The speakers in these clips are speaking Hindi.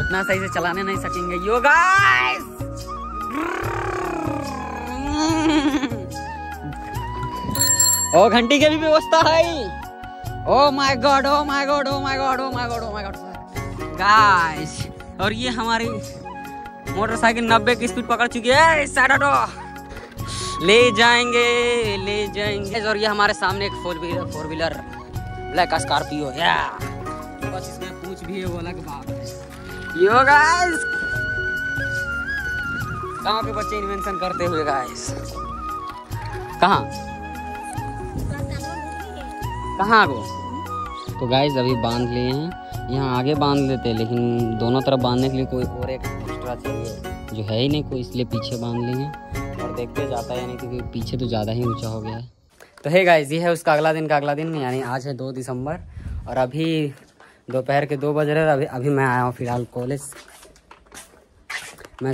उतना सही से चलाने नहीं सकेंगे। यो गाइस ओ घंटी की भी व्यवस्था है। Oh my God oh my God oh my God oh my God oh my God guys, और ये हमारी मोटरसाइकिल 90 की स्पीड पकड़ चुकी है। साइड हटो, ले जाएंगे ले जाएंगे। और ये हमारे सामने एक फोर व्हीलर ब्लैक स्कॉर्पियो है। बस इसमें पूछ भी है वो अलग बात है। यो गाइस कहाँ पे बच्चे इन्वेंशन करते हुए गाइस, कहाँ गो। तो गाइस अभी बांध लिए हैं, यहाँ आगे बांध लेते हैं लेकिन दोनों तरफ बांधने के लिए कोई और एक एक्स्ट्रा चाहिए जो है ही नहीं कोई, इसलिए पीछे बांध लिए और देखते जाता है यानी क्योंकि पीछे तो ज़्यादा ही ऊँचा हो गया है। तो है गाइस ये है उसका अगला दिन का अगला दिन, यानी आज है 2 दिसंबर और अभी दोपहर के 2 बज रहे हैं। अभी मैं आया हूँ फिलहाल कॉलेज। मैं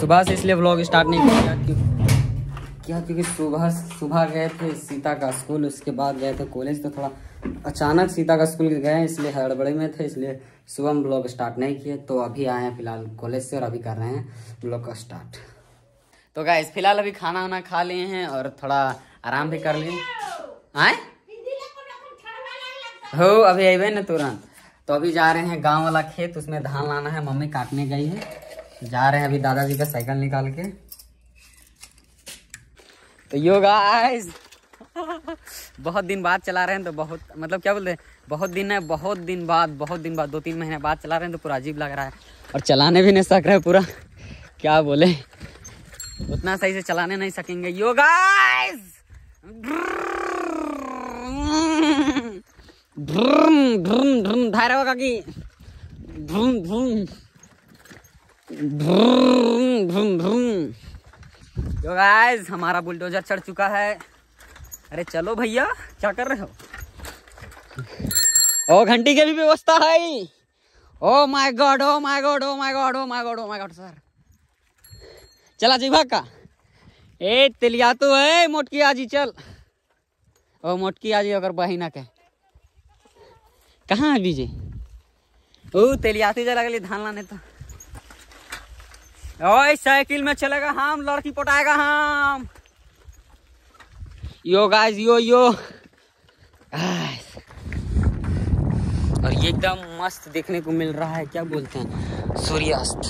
सुबह से इसलिए व्लॉग स्टार्ट नहीं किया क्योंकि सुबह गए थे सीता का स्कूल, उसके बाद गए थे कॉलेज। तो थोड़ा अचानक सीता का स्कूल गए इसलिए हड़बड़ी में थे, इसलिए सुबह हम व्लॉग स्टार्ट नहीं किए। तो अभी आए हैं फिलहाल कॉलेज से और अभी कर रहे हैं व्लॉग स्टार्ट। तो गाइस फिलहाल अभी खाना वाना खा लिए हैं और थोड़ा आराम भी कर लिए आए हो अभी आए ना तुरंत। तो अभी जा रहे हैं गांव वाला खेत, उसमें धान लाना है, मम्मी काटने गई है। जा रहे हैं अभी दादाजी का साइकिल निकाल के। तो यो गाइस बहुत दिन बाद चला रहे हैं, तो बहुत मतलब क्या बोलते हैं बहुत दिन बाद 2-3 महीने बाद चला रहे हैं, तो पूरा अजीब लग रहा है और चलाने भी नहीं सक रहे पूरा, क्या बोले उतना सही से चलाने नहीं सकेंगे। यो गाइस यो गाइस हमारा बुलडोजर चढ़ चुका है। अरे चलो भैया क्या कर रहे हो। ओ घंटी की भी व्यवस्था है। Oh my God oh my God oh my God oh my God oh my God sir चला जी भाग का। ए तिलिया तो है मोटकी आजी चल, ओ मोटकी आजी अगर बहिना के कहाँ बीजे। ओ तेलियाती चला गई धान लाने। तो ओ साइकिल में चलेगा हम, लड़की पटाएगा हम। यो गाइस यो और ये एकदम मस्त देखने को मिल रहा है, क्या बोलते हैं सूर्यास्त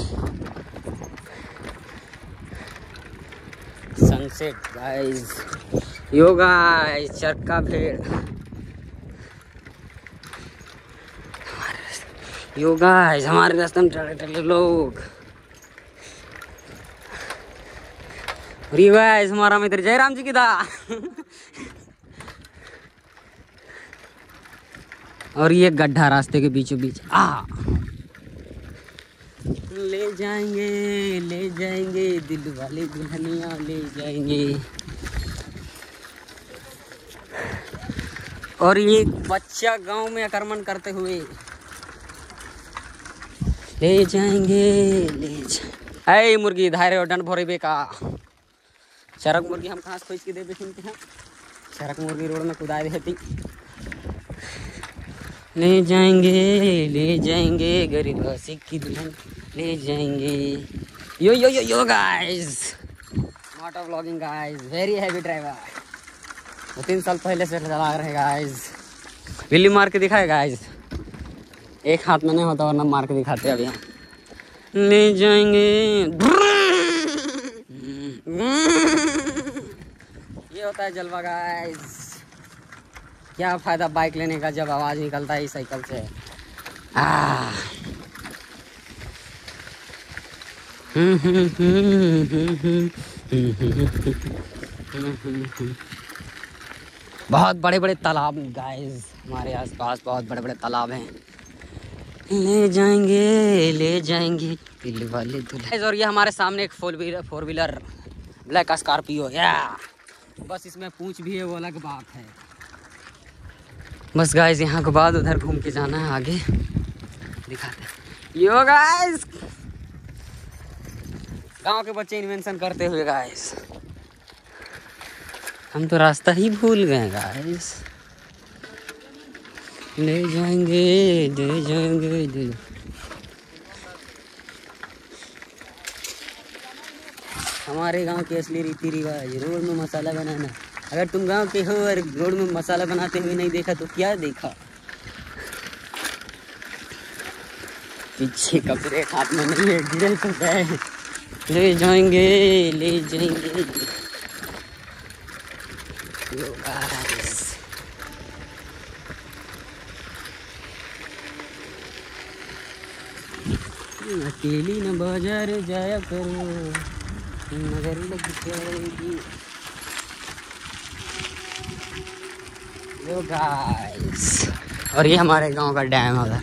सनसेट गाइस। यो गाइस चरका भेड़। यो गाइस हमारे रास्ते में टले लोग। यो गाइस हमारा मित्र जयराम जी की दा और ये गड्ढा रास्ते के बीचों बीच आ ले जाएंगे दिल वाले दुल्हनिया ले जाएंगे। और ये बच्चा गांव में आक्रमण करते हुए ले जाएंगे ऐ मुर्गी धारे और डंड भोरे बेका। चरक मुर्गी हम कहाँ से खोज के दे बेचते हैं, चरक मुर्गी रोड में कुदाए देती। ले जाएंगे गरीब सिख की दुल्हन ले जाएंगे। Yo yo yo yo guys not of vlogging guys very heavy driver. 3 साल पहले से चला रहे गाइस, बिल्ली मार के दिखाए गाइस, एक हाथ में नहीं होता वरना मार के दिखाते। अभी ले जाएंगे ये होता है जलवा गाइस। क्या फायदा बाइक लेने का जब आवाज निकलता है साइकिल से। बहुत बड़े बड़े तालाब गाइस हमारे आसपास, बहुत बड़े बड़े तालाब हैं। ले जाएंगे दिल वाले दुल्हन। और ये हमारे सामने एक फोर व्हीलर ब्लैक स्कॉर्पियो है। बस इसमें पूंछ भी है वो अलग बात है। बस गाइस यहाँ के बाद उधर घूम के जाना है, आगे दिखाते हैं। यो गाइस गांव के बच्चे इन्वेंशन करते हुए गाइस हम तो रास्ता ही भूल गए गाइस। ले जाएंगे ले जाएंगे ले। हमारे गांव के असली रीति रिवाज रोड में मसाला बनाना। अगर तुम गांव के हो और रोड में मसाला बनाते हुए नहीं देखा तो क्या देखा। पीछे कपड़े हाथ में नहीं है, गिरे तो गए। ले जाएंगे ले जाएंगे। अकेली न बाजार जाया करो मगर लग जाएगी। यो गाइस, और ये हमारे गांव का डैम है।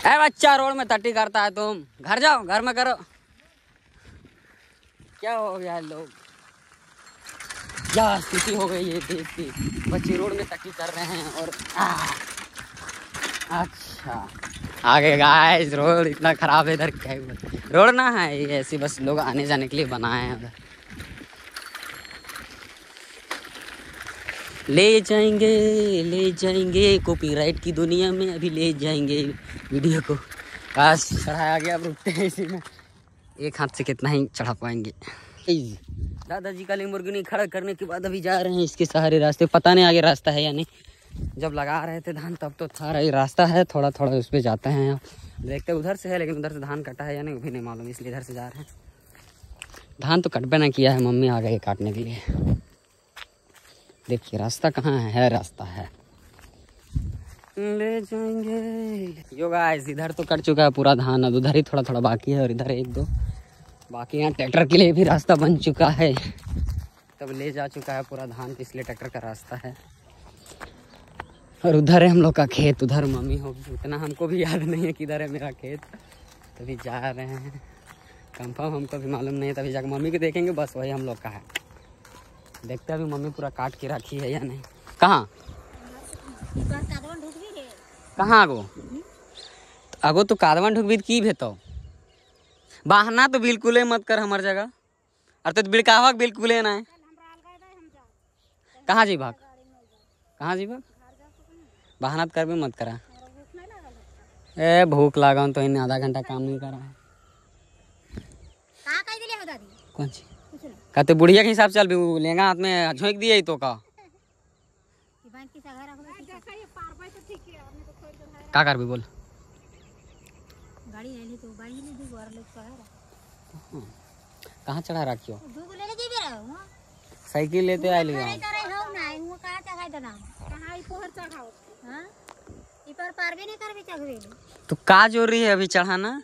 अरे बच्चा रोड में टट्टी करता है, तुम घर जाओ, घर में करो। क्या हो गया लोग, क्या स्थिति हो गई है देश की। बच्चे रोड में टट्टी कर रहे हैं और अच्छा आगे गाइस रोड इतना खराब है इधर। क्या रोड ना है ये, ऐसी बस लोग आने जाने के लिए बनाए हैं। ले जाएंगे ले जाएंगे, कॉपीराइट की दुनिया में अभी ले जाएंगे वीडियो को। काश चढ़ाया गया, अब रुकते हैं इसी में। एक हाथ से कितना ही चढ़ा पाएंगे। दादाजी का लेम्बोर्गिनी खड़ा करने के बाद अभी जा रहे हैं इसके सहारे रास्ते। पता नहीं आगे रास्ता है या नहीं। जब लगा रहे थे धान तब तो था रही रास्ता है, थोड़ा थोड़ा उस पर जाते हैं। देखते उधर से है, लेकिन उधर से धान कटा है या नहीं वो भी नहीं मालूम, इसलिए इधर से जा रहे हैं। धान तो कट बना किया है, मम्मी आ गई काटने के लिए। देखिए रास्ता कहाँ है, रास्ता है। ले जाएंगे यो गाइस, इधर तो कट चुका है पूरा धान, अब उधर ही थोड़ा थोड़ा बाकी है और इधर एक दो बाकी। यहाँ ट्रैक्टर के लिए भी रास्ता बन चुका है, तब ले जा चुका है पूरा धान, इसलिए ट्रैक्टर का रास्ता है। और उधर है हम लोग का खेत, उधर मम्मी होगी, उतना हमको भी याद नहीं है कि इधर है मेरा खेत। तभी जा रहे हैं, कंफर्म हमको भी मालूम नहीं, तभी जाकर मम्मी को देखेंगे। बस वही हम लोग का है, देखते हैं अभी मम्मी पूरा काट के रखी है या नहीं। कहाँ कहाँ आगो आगो तो कादवन ढुकबीत की भेतो बहाना तो बिल्कुल मत कर हमार जगह। और तो बिड़कावा बिल्कुल ना है। कहाँ जी भाग, कहाँ जी भाग, बहाना तो कर भी मत करा। ए भूख लगा तो इन्हें आधा घंटा काम नहीं करा है। कौन सी कहते बुढ़िया के हिसाब चल भी लेगा हाथ में झोंक दिए तो का कर भी बोल। गाड़ी ले तो बाई ले दो और लोग कहां कहां चढ़ा रखियो। साइकिल लेते आइल हो ना वो कहां चढ़ाई तना कहां ई पोहर चढ़ाओ। हां ई पर पार भी नहीं करबे चढ़वे तो का जोरी है अभी चढ़ाना।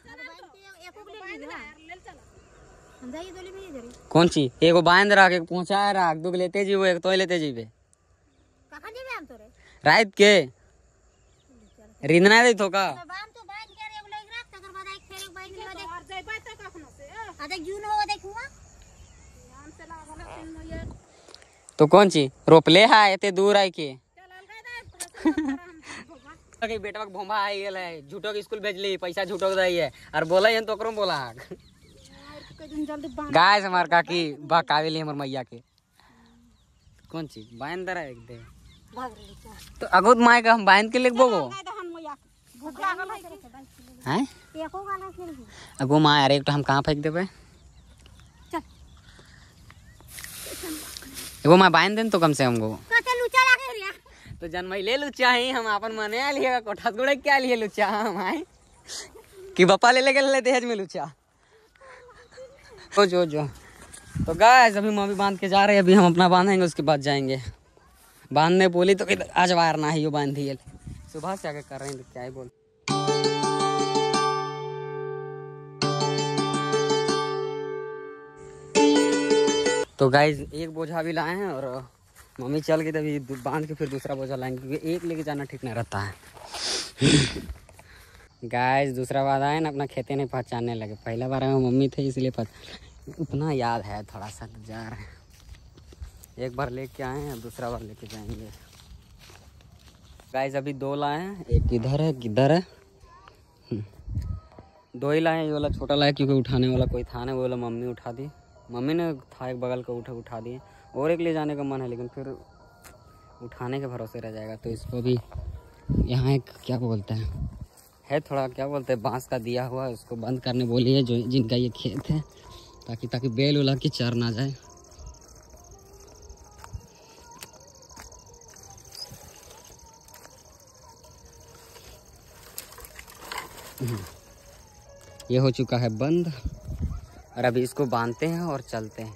कौन सी एगो बांध रख एक पहुंचाए रख दू लेते जी वो एक तो लेते जीबे कहां जीबे हम तोरे रात के रिंदना दे तो का बाम तो बांध के एगो लग रख तकर बाद एक फेर एक बांध के और जाइबे त कखनो से आ देख जून हो देखुआ हम चला वाला तीन ये तो कौन सी रोपले है एते दूर आई के के बेटा के भोंबा आई गेल है। झूठो के स्कूल भेजली पैसा झूठो के दई है और बोलै हन तो ओकरो बोला गाइस। हमार काकी बा कावेली हमर मैया के कौन चीज बांध दरा एक दे तो अगोद माय का हम बांध के लेबो गो हैं एको गाना खेल अगो माय। अरे एक तो हम कहां फेंक देबे चल एगो माय बांध देन तो कम से हमको कते लुचा लागे रिया तो जनमई ले लुचा ही हम अपन माने लिएगा कोठास गोड़े क्या लिए लुचा माय कि बापा ले ले दहेज में लुचा तो जो तो गाइस अभी मम्मी बांध के जा रहे हैं। अभी हम अपना बांधेंगे उसके बाद जाएंगे। बांधने बोली तो आज वायर ना ही बांध दिए सुबह से आगे कर रहे हैं तो क्या ही बोल। तो गाइस एक बोझा भी लाए हैं और मम्मी चल गई तभी बांध के फिर दूसरा बोझा लाएंगे क्योंकि एक लेके जाना ठीक नहीं रहता है। गाइस दूसरा बार आए ना अपना खेते नहीं पहचानने लगे। पहला बार आए मम्मी थे इसलिए उतना याद है थोड़ा सा जा रहे हैं। एक बार लेके आए हैं, दूसरा बार लेके जाएंगे। गाइस अभी दो लाए हैं, एक इधर है एक इधर है। दो ही लाए हैं, ये वाला छोटा लाया क्योंकि उठाने वाला कोई था नहीं, वो वाला मम्मी उठा दी। मम्मी ने था एक बगल का उठा दिए, और एक ले जाने का मन है लेकिन फिर उठाने के भरोसे रह जाएगा। तो इसको भी यहाँ एक क्या बोलते हैं थोड़ा क्या बोलते हैं बांस का दिया हुआ, उसको बंद करने बोली है जो जिनका ये खेत है, ताकि बेल उला के चर ना जाए। ये हो चुका है बंद, और अभी इसको बांधते हैं और चलते हैं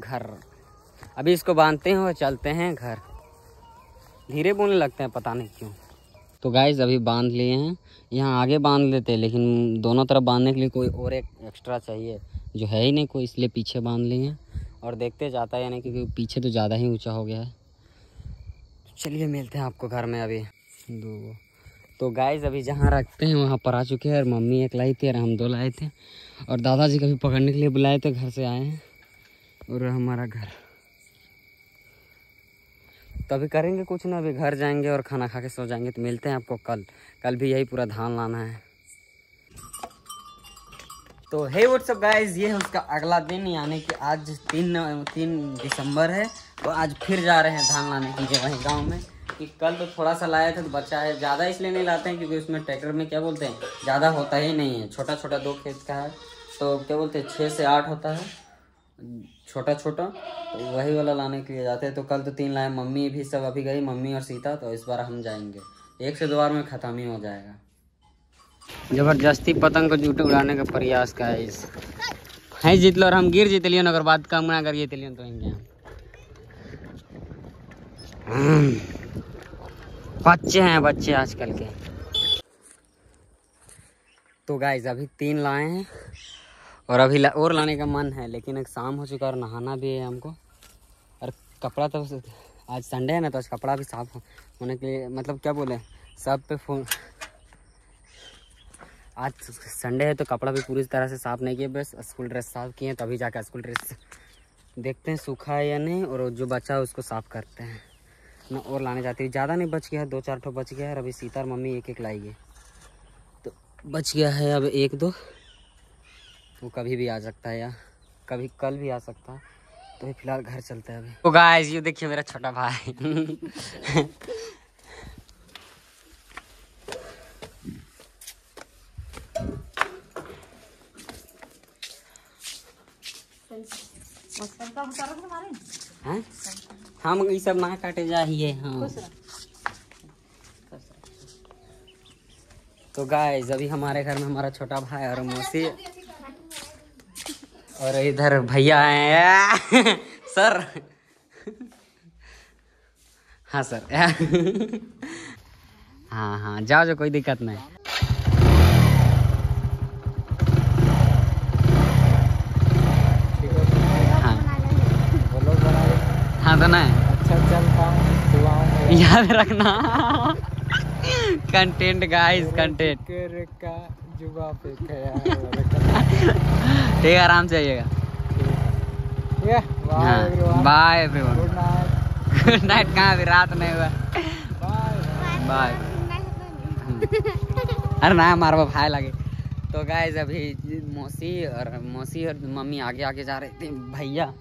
घर। अभी इसको बांधते हैं और चलते हैं घर। धीरे बोलने लगते हैं पता नहीं क्यों। तो गाइज अभी बांध लिए हैं, यहाँ आगे बांध लेते हैं लेकिन दोनों तरफ बांधने के लिए कोई और एक एक्स्ट्रा चाहिए जो है ही नहीं कोई, इसलिए पीछे बांध लिए हैं। और देखते जाता है यानी क्योंकि पीछे तो ज़्यादा ही ऊंचा हो गया है। तो चलिए मिलते हैं आपको घर में अभी दो। तो गाइज अभी जहाँ रखते हैं वहाँ पर आ चुके हैं, और मम्मी एक लाई थी और हम दो लाए थे, और दादाजी कभी पकड़ने के लिए बुलाए थे, घर से आए हैं। और हमारा घर तो अभी करेंगे कुछ ना, अभी घर जाएंगे और खाना खा के सो जाएंगे। तो मिलते हैं आपको कल, कल भी यही पूरा धान लाना है। तो हे व्हाट्सअप गाइज, ये है उसका अगला दिन, यानी कि आज 3 दिसंबर है। तो आज फिर जा रहे हैं धान लाने की जगह गांव में, कि कल तो थोड़ा सा लाया था तो बचा है, ज़्यादा इसलिए नहीं लाते हैं क्योंकि उसमें ट्रैक्टर में क्या बोलते हैं ज़्यादा होता ही नहीं है, छोटा छोटा 2 खेत का है तो क्या बोलते हैं 6 से 8 होता है छोटा छोटा, तो वही वाला लाने के लिए जाते हैं। तो कल तो 3 लाए, मम्मी भी सब अभी गई, मम्मी और सीता। तो इस बार हम जाएंगे, 1 से 2 बार में ख़त्म ही हो जाएगा। ज़बरदस्ती पतंग को झूठे उड़ाने का प्रयास का है इस है जीत लो, और हम गिर जीत लियन, अगर बात कम ना करिए तिलियन तो बच्चे हैं बच्चे आजकल के। तो गाइज अभी 3 लाए हैं, और अभी और लाने का मन है लेकिन एक शाम हो चुका है और नहाना भी है हमको, और कपड़ा तो आज संडे है ना तो आज कपड़ा भी साफ होने के लिए मतलब क्या बोले सब पे फोन, आज संडे है तो कपड़ा भी पूरी तरह से साफ़ नहीं किया, बस स्कूल ड्रेस साफ़ किए हैं तभी जाकर स्कूल ड्रेस देखते हैं सूखा है या नहीं, और जो बचा है उसको साफ़ करते हैं ना। और लाने जाते हैं, ज़्यादा नहीं बच गया है, 2-4 ठो बच गया है। और अभी सीता और मम्मी 1-1 लाएगी तो बच गया है अब 1-2, वो कभी भी आ सकता है या कभी कल भी आ सकता है। तो फिलहाल घर चलते हैं अभी। तो गाइस ये देखिए मेरा छोटा भाई हम ये सब ना काटे जाइए। हाँ तो गाइस अभी हमारे घर में हमारा छोटा भाई और मौसी और इधर भैया हैं सर हाँ सर हाँ हाँ जाओ जाओ कोई दिक्कत नहीं। हाँ हाँ तो नहीं अच्छा चलता याद रखना कंटेंट गाइस कंटेंट ठीक है आराम से आइएगा। Bye everyone, good night. कहाँ अभी रात नहीं हुआ। बाय। अरे ना मारवा भाई लगे। तो गाइज अभी मौसी और मम्मी आगे आगे जा रहे थे, भैया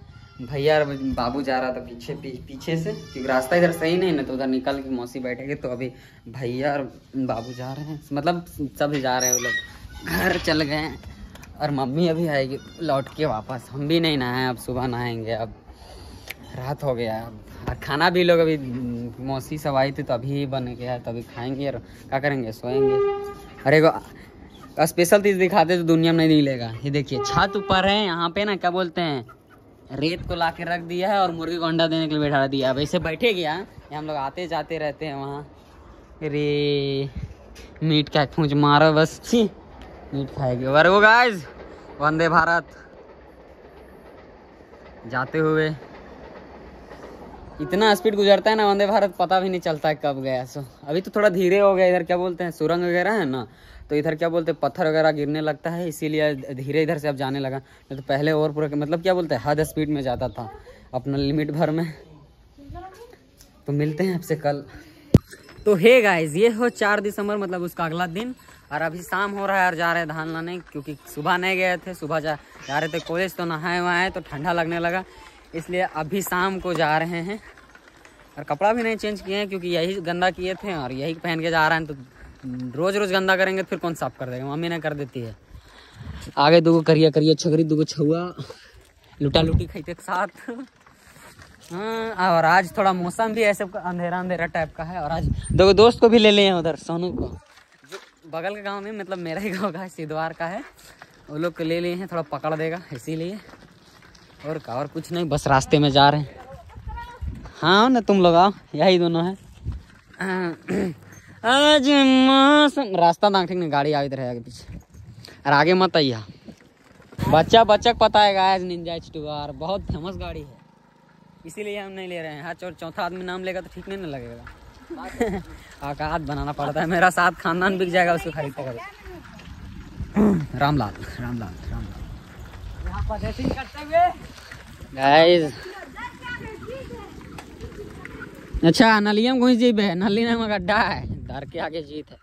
और बाबू जा रहा था पीछे से, क्योंकि रास्ता इधर सही नहीं ना तो उधर निकल के मौसी बैठेंगे। तो अभी भैया और बाबू जा रहे हैं, मतलब सब जा रहे हैं, वो लोग घर चल गए हैं। और मम्मी अभी आएगी लौट के वापस। हम भी नहीं नहाए, अब सुबह नहाएंगे, अब रात हो गया है। और खाना भी लोग अभी मौसी सब आई थी तो अभी बन गया है, तभी खाएंगे और क्या करेंगे सोएंगे। अरे को स्पेशल चीज़ दिखाते तो दुनिया में नहीं मिलेगा। ये देखिए छत ऊपर है, यहाँ पे ना क्या बोलते हैं रेत को ला के रख दिया है और मुर्गी को अंडा देने के लिए बैठा दिया है। अब ऐसे बैठे गया हम लोग आते जाते रहते हैं वहाँ। रे मीट का पूछ मारो बस छी मीट खाएगी। और वो गाइज वंदे भारत जाते हुए इतना स्पीड गुजरता है ना वंदे भारत, पता भी नहीं चलता कब गया। सो अभी तो थोड़ा धीरे हो गया, इधर क्या बोलते हैं सुरंग वगैरह है ना तो इधर क्या बोलते हैं पत्थर वगैरह गिरने लगता है, इसीलिए धीरे इधर से अब जाने लगा। तो पहले और पूरा मतलब क्या बोलते हैं हद स्पीड में जाता था अपना लिमिट भर में। तो मिलते हैं आपसे कल। तो हे गाइज ये हो 4 दिसंबर मतलब उसका अगला दिन। और अभी शाम हो रहा है और जा रहे हैं धान लाने, क्योंकि सुबह नहीं गए थे। सुबह जा रहे थे कॉलेज तो नहाए वहाए तो ठंडा लगने लगा, इसलिए अभी शाम को जा रहे हैं। और कपड़ा भी नहीं चेंज किए हैं क्योंकि यही गंदा किए थे और यही पहन के जा रहे हैं, तो रोज़ रोज़ गंदा करेंगे फिर कौन साफ कर देगा, मम्मी ना कर देती है। आगे दूगो करिया करिया छगरी दूगो छुआ लुटा लुटी खाते साथ। हाँ, और आज थोड़ा मौसम भी ऐसे अंधेरा अंधेरा टाइप का है। और आज दो दोस्त को भी ले लिए हैं उधर, सोनू को जो बगल के गांव में, मतलब मेरा ही गांव का है, सिद्धवार का है, वो लोग को ले लिए हैं, थोड़ा पकड़ देगा इसीलिए। और का और कुछ नहीं, बस रास्ते में जा रहे हैं। हाँ ना, तुम लोग आओ, यही दोनों है। आज मौसम रास्ता दाँखेंगे, गाड़ी आगे रहे आगे पीछे और आगे मत आइए। बच्चा बच्चा पता है आज निंजा H2R बहुत फेमस गाड़ी है, इसीलिए हम नहीं ले रहे हैं। हर चौथा आदमी नाम लेगा तो ठीक नहीं ना लगेगा। औकात बनाना पड़ता है, मेरा साथ खानदान बिक जाएगा उसको खरीदते खरीदते। रामलाल रामलाल रामलाल गाइस, अच्छा नलिया में घुस जाइए, नली में गड्ढा है, डर के आगे जीत है।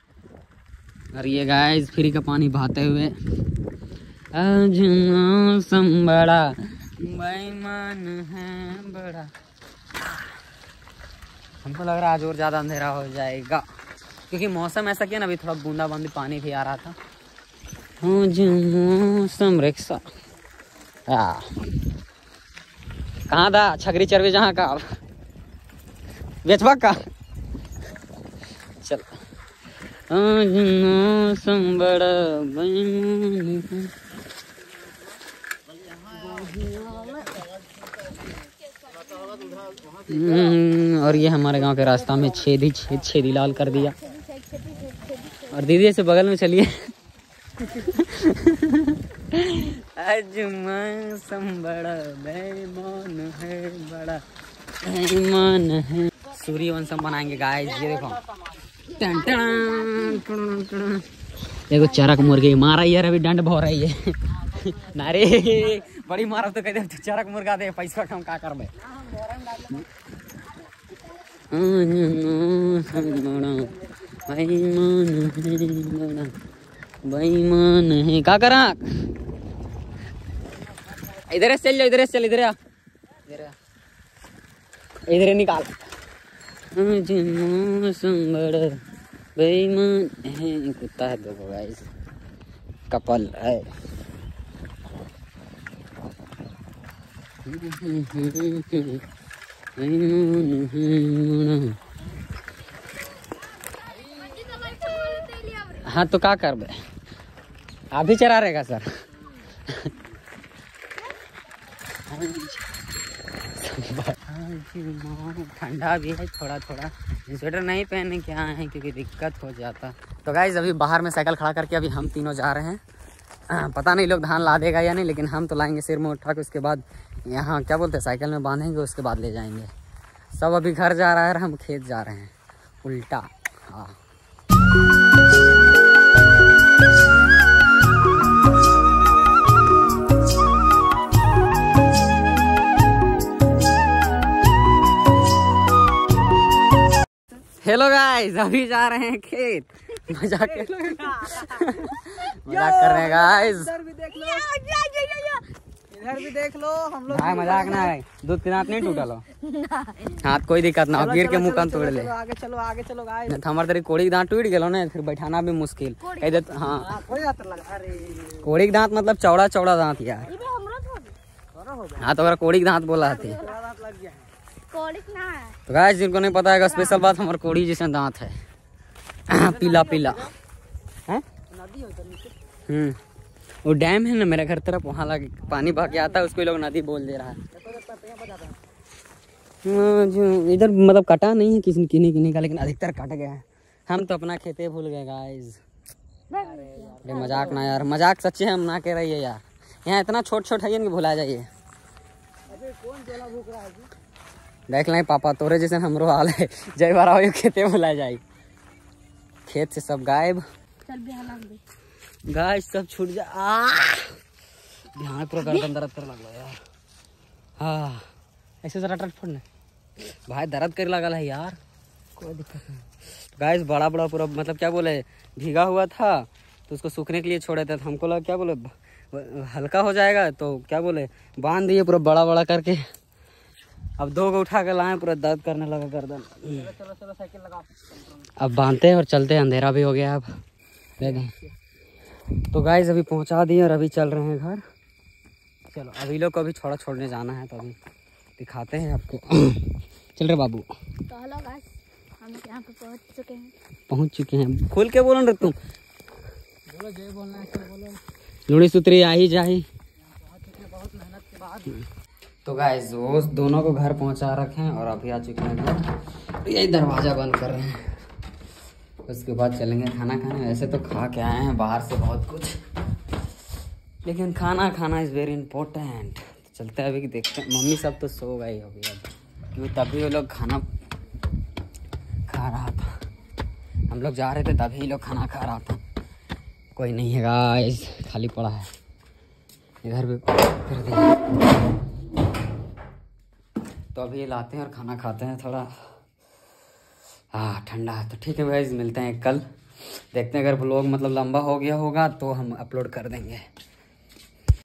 और ये गाइस फ्री का पानी बहाते हुए, बड़ा बेईमान है बड़ा। हमको लग रहा है आज और ज़्यादा अंधेरा हो जाएगा क्योंकि मौसम ऐसा किया ना, अभी थोड़ा बूंदा बांदी पानी भी आ रहा था। मौसम रिक्शा कहाँ था, छगरी चरवे जहाँ का बेचवा का चल। मौसम बड़ा बेईमान है। और ये हमारे गांव के रास्ता में छेद ही छेद, छेदी लाल कर दिया। और दीदी से बगल में चलिए। आज मौसम बड़ा बेईमान है बड़ा बेईमान है। सूर्यवंशम बनाएंगे गाइस, ये देखो देखो चरक मुर्गी मारा यार, अभी डंड भो रही है। नारे बड़ी मारब तो कहते चरक मुर्गा दे पैसा कम का कर। बेईमान है का करा, इधर चल जाओ, इधर चल, इधर इधर निकाल। बेईमान है, कुत्ता है, देखो गाइस कपल है। हाँ तो क्या कर बे, आप ही चरा रहेगा सर। ठंडा भी है थोड़ा थोड़ा, स्वेटर नहीं पहनने के आए हैं क्योंकि दिक्कत हो जाता। तो गाइस अभी बाहर में साइकिल खड़ा करके अभी हम तीनों जा रहे हैं। पता नहीं लोग धान ला देगा या नहीं, लेकिन हम तो लाएंगे सिर में उठा के। उसके बाद यहाँ क्या बोलते हैं, साइकिल में बांधेंगे, उसके बाद ले जाएंगे। सब अभी घर जा रहा है और हम खेत जा रहे हैं उल्टा। हाँ हेलो गाइस, अभी जा रहे हैं खेत। मजाक कर रहे हैं गाइस, इधर भी देख लो हम लोग। मजाक ना है, दूध की नात नहीं टूटा लो हाथ, कोई दिक्कत ना, गिर के मुँह कान तोड़ ले। आगे चलो गाइस, हमारे तेरी कोड़ी के दांत टूट गए ना, फिर बैठाना भी मुश्किल। हाँ कोड़ी के दांत मतलब चौड़ा चौड़ा दांत यार। हाँ तो कोड़ी के दांत बोला थी। तो गाइस जिनको नहीं पता है स्पेशल बात, हमारे कोड़ी जैसे दांत है, पीला पीला है। वो डैम है ना मेरे घर तरफ, वहाँ लगे पानी बह के आता है, उसको लोग नदी बोल दे रहा है। इधर मतलब कटा नहीं है किसी किन्हीं किन्हीं का, लेकिन अधिकतर कट गया है। हम तो अपना खेते भूल गए गाइस। अरे मजाक ना यार, मजाक सच्चे हम ना कह रही है यार, यहाँ इतना छोट छोट है भुला जाइए। देख लें पापा तोरे जैसे हमरो हाल है, जय बारा हो खेते बुला जाए, खेत से सब गायब। गाय सब छूट जा, ध्यान पूरा गर्दन दर्द कर लग यार। हाँ ऐसे जरा टट फोड़ने भाई, दर्द कर लगा है यार, कोई दिक्कत नहीं। गाइस बड़ा बड़ा पूरा मतलब क्या बोले, भीगा हुआ था तो उसको सूखने के लिए छोड़ा था। हमको लगा क्या बोले हल्का हो जाएगा, तो क्या बोले बांध दिए पूरा बड़ा बड़ा करके। अब दो को उठा कर लाए, पूरा दर्द करने लगा गर्दन। चलो साइकिल लगा, अब बांधते हैं और चलते हैं, अंधेरा भी हो गया अब। तो गाइस अभी पहुंचा दिए और अभी चल रहे हैं घर। चलो अभी लोग को अभी छोड़ा छोड़ने जाना है, तो अभी दिखाते हैं आपको। चल रहे बाबू। तो हेलो गाइस, हम यहाँ पे पहुँच चुके हैं। खोल के बोलो ना तुम, बोलो जय बोलना है, बोलो लूड़ी सुतरी आई जाही। बहुत मेहनत के बाद तो गाइस वो दोनों को घर पहुंचा रखे हैं और अभी आ चुके हैं घर। यही दरवाज़ा बंद कर रहे हैं, उसके बाद चलेंगे खाना खाने। वैसे तो खा के आए हैं बाहर से बहुत कुछ, लेकिन खाना इज़ वेरी इम्पोर्टेंट। तो चलते हैं अभी, देखते हैं। मम्मी सब तो सो गई होगी अब, क्योंकि तभी वो लोग खाना खा रहा था, हम लोग जा रहे थे तभी लोग खाना खा रहा था। कोई नहीं है गाइस, खाली पड़ा है इधर भी फिर देखिए। तो अभी लाते हैं और खाना खाते हैं थोड़ा, हाँ ठंडा है। तो ठीक है गाइस, मिलते हैं कल, देखते हैं अगर व्लॉग मतलब लंबा हो गया होगा तो हम अपलोड कर देंगे।